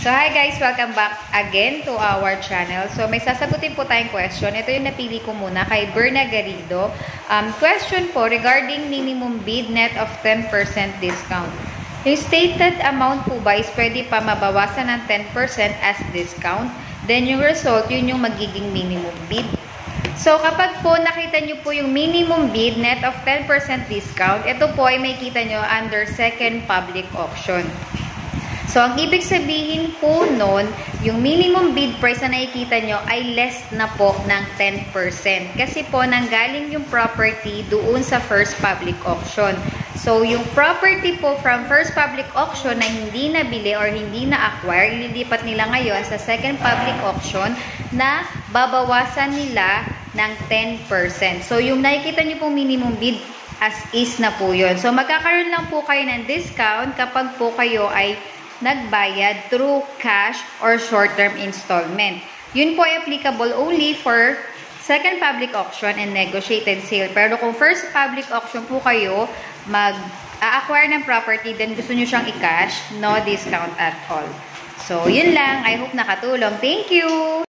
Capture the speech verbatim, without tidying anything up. So, hi guys! Welcome back again to our channel. So, may sasagutin po tayong question. Ito yung napili ko muna kay Berna Garrido. Um, question po regarding minimum bid net of ten percent discount. Yung stated amount po ba is pwede pa mabawasan ng ten percent as discount? Then, yung result, yun yung magiging minimum bid. So, kapag po nakita nyo po yung minimum bid net of ten percent discount, ito po ay may kita nyo under second public auction. So, ang ibig sabihin po nun, yung minimum bid price na nakikita nyo ay less na po ng ten percent. Kasi po, nanggaling yung property doon sa first public auction. So, yung property po from first public auction na hindi nabili or hindi na-acquire, ililipat nila ngayon sa second public auction na babawasan nila ng ten percent. So, yung nakikita nyo po minimum bid as is na po yun. So, magkakaroon lang po kayo ng discount kapag po kayo ay nagbayad through cash or short-term installment. Yun po ay applicable only for second public auction and negotiated sale. Pero kung first public auction po kayo mag-a-acquire ng property, then gusto nyo siyang i-cash, no discount at all. So, yun lang. I hope nakatulong. Thank you!